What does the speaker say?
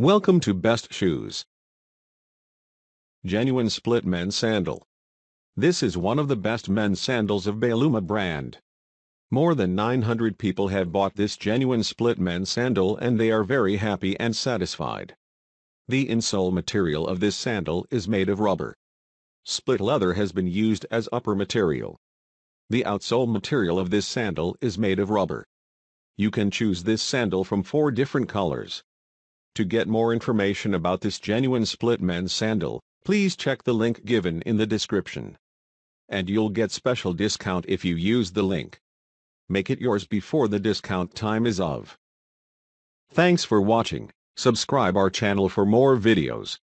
Welcome to Best Shoes. Genuine Split Men's Sandal. This is one of the best men's sandals of BAOLUMA brand. More than 900 people have bought this genuine split men's sandal and they are very happy and satisfied. The insole material of this sandal is made of rubber. Split leather has been used as upper material. The outsole material of this sandal is made of rubber. You can choose this sandal from 4 different colors. To get more information about this genuine split men's sandal, please check the link given in the description. And you'll get special discount if you use the link. Make it yours before the discount time is up. Thanks for watching. Subscribe our channel for more videos.